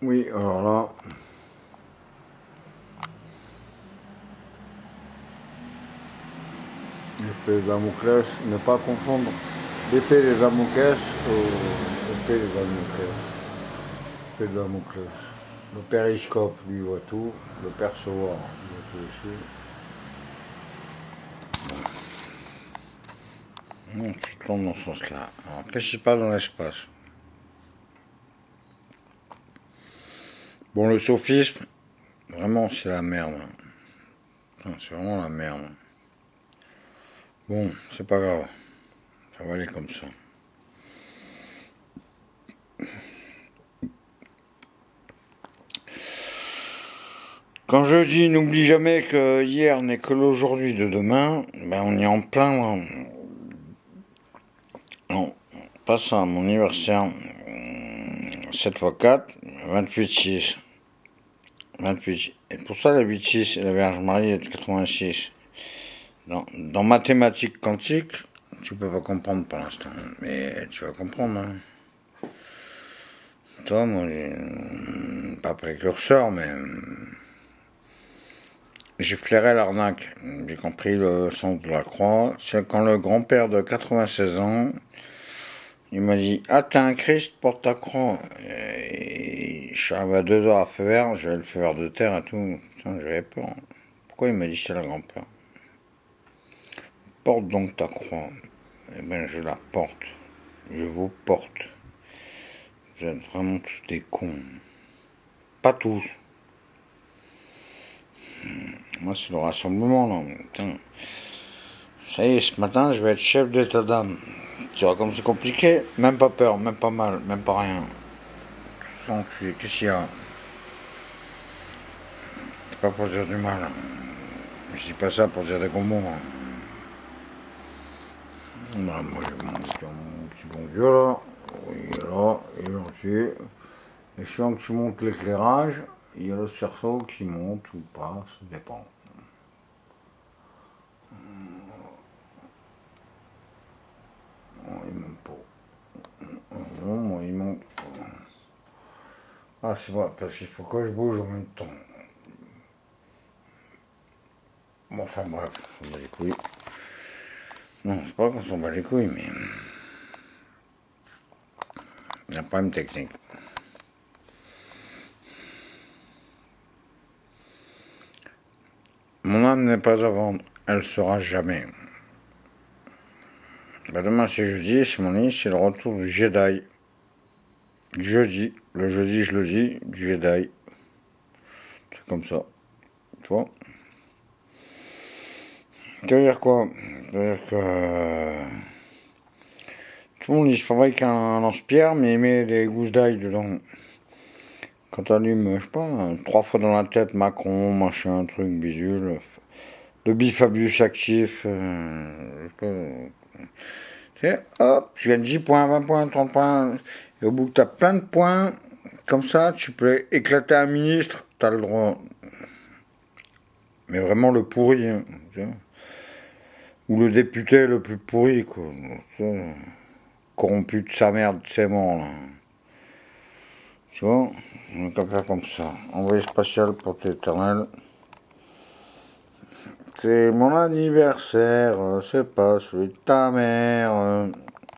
Oui, alors là... L'épée de Damoclès, ne pas confondre l'épée de Damoclès ou l'épée de Damoclès. L'épée de Damoclès. Le périscope, lui, voit tout. Le percevoir, lui, voit tout aussi. Tu tombes dans ce sens-là. Alors, qu'est-ce qui se passe dans l'espace? Bon, le sophisme, vraiment, c'est la merde. C'est vraiment la merde. Bon, c'est pas grave. Ça va aller comme ça. Quand je dis n'oublie jamais que hier n'est que l'aujourd'hui de demain, ben on est en plein... Non, pas ça, mon anniversaire. 7 × 4, 28,6. 28. Et pour ça, la 8,6 et la Vierge Marie est de 86. Dans mathématiques quantiques, tu peux pas comprendre pour l'instant, mais tu vas comprendre. Hein. Toi, moi, pas précurseur, mais j'ai flairé l'arnaque. J'ai compris le sens de la croix. C'est quand le grand-père de 96 ans, il m'a dit « Ah, t'es un Christ, porte ta croix !» Je suis arrivé à 2 heures à feu vert, j'avais le feu vert de terre et tout. Putain, j'avais peur. Pourquoi il m'a dit c'est le grand-père ? Porte donc ta croix. Eh bien, je la porte. Je vous porte. Vous êtes vraiment tous des cons. Pas tous. Moi, c'est le rassemblement, là. Putain. Ça y est, ce matin, je vais être chef d'état d'âme. Tu vois comme c'est compliqué. Même pas peur, même pas mal, même pas rien. Qu'est-ce qu'il y a? C'est pas pour dire du mal. Je dis pas ça pour dire des gros mots. On a mon petit bon Dieu là, il est là, il est entier. Et selon que tu montes l'éclairage, il y a le cerceau qui monte ou pas, ça dépend. Il monte pas. Non, il monte pas. Ah, c'est vrai, parce qu'il faut que je bouge en même temps. Bon, enfin bref, on s'en bat les couilles. Non, c'est pas qu'on s'en bat les couilles, mais... Il y a pas une technique. Mon âme n'est pas à vendre, elle sera jamais. Ben, demain, c'est jeudi, c'est mon lit, c'est le retour du Jedi. Jeudi, le jeudi je le dis, Jedi, c'est comme ça, tu vois. Ça veut dire quoi? Ça veut dire que tout le monde il se fabrique un lance-pierre mais il met des gousses d'ail dedans. Quand t'allumes, je sais pas, 3 fois dans la tête, Macron, machin, truc, bisule, le bifabius actif, je sais pas. Hop, tu gagnes 10 points, 20 points, 30 points, et au bout que tu as plein de points, comme ça, tu peux éclater un ministre, tu as le droit. Mais vraiment le pourri, hein, tu vois. Ou le député le plus pourri, quoi. Tu vois, corrompu de sa merde, de ses morts, là. Tu vois, on va faire comme ça. Envoyé spatial pour t'éternel. C'est mon anniversaire, c'est pas celui de ta mère.